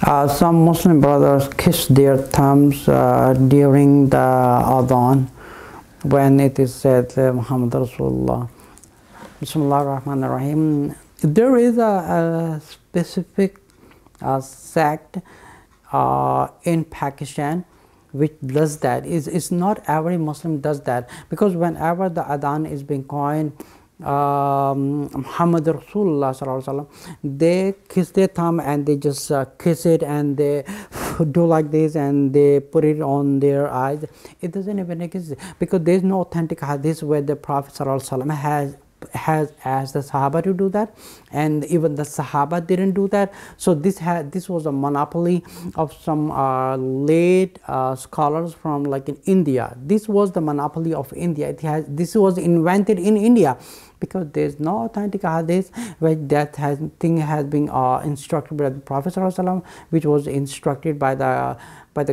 Some Muslim brothers kiss their thumbs during the Adhan when it is said, Muhammad Rasulullah, Bismillah ar-Rahman ar-Rahim. There is a specific sect in Pakistan which does that. It's not every Muslim does that, because whenever the Adhan is being coined, Muhammad Rasulullah sallallahu alaihi wasallam, they kiss their thumb and they just kiss it and they do like this and they put it on their eyes. It doesn't even exist, because there is no authentic hadith where the Prophet sallallahu alaihi wasallam has asked the Sahaba to do that, and even the Sahaba didn't do that. So this was a monopoly of some late scholars from like in India. This was the monopoly of India. This was invented in India, because there's no authentic hadith where that thing has been instructed by the Prophet ﷺ, which was instructed by the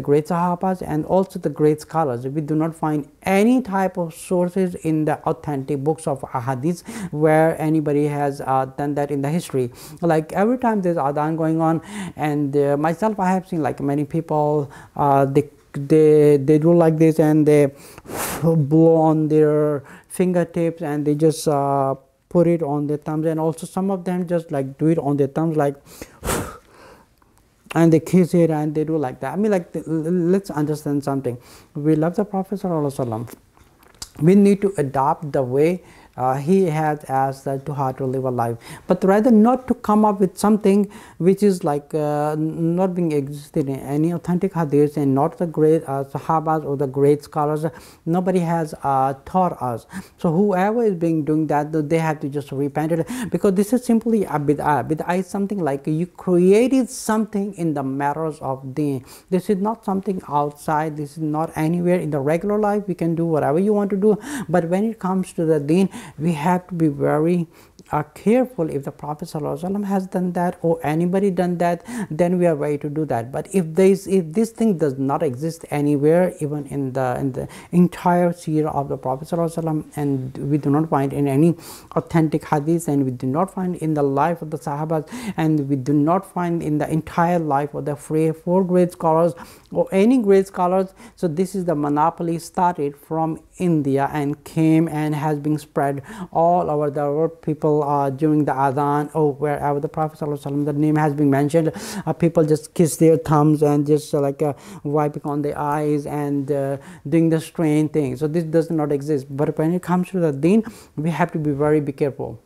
great Sahabas and also the great scholars. We do not find any type of sources in the authentic books of ahadith where anybody has done that in the history. Like every time there's Adhan going on, and myself, I have seen like many people, they do like this and they blow on their fingertips and they just put it on their thumbs, and also some of them just like do it on their thumbs like, and they kiss it and they do like that. I mean, like, let's understand something. We love the Prophet sallallahu alaihi wasallam. We need to adopt the way he has asked us to how to live a life, but rather not to come up with something which is like not being existed in any authentic hadith, and not the great Sahabas or the great scholars. Nobody has taught us. So whoever is doing that, they have to just repent it, because this is simply a bid'ah. Bid'ah is something like you created something in the matters of Deen. This is not something outside. This is not anywhere in the regular life. You can do whatever you want to do, but when it comes to the Deen, we have to be very careful. If the Prophet ﷺ has done that, or anybody done that, then we are ready to do that. But if this thing does not exist anywhere, even in the entire seerah of the Prophet ﷺ, and we do not find in any authentic hadith, and we do not find in the life of the Sahabas, and we do not find in the entire life of the four great scholars or any great scholars. So this is the monopoly started from India and came and has been spread all over the world. People during the Adhan or wherever the Prophet ﷺ, the name has been mentioned, people just kiss their thumbs and just like wiping on their eyes and doing the strange thing. So this does not exist. But when it comes to the Deen, we have to be very careful.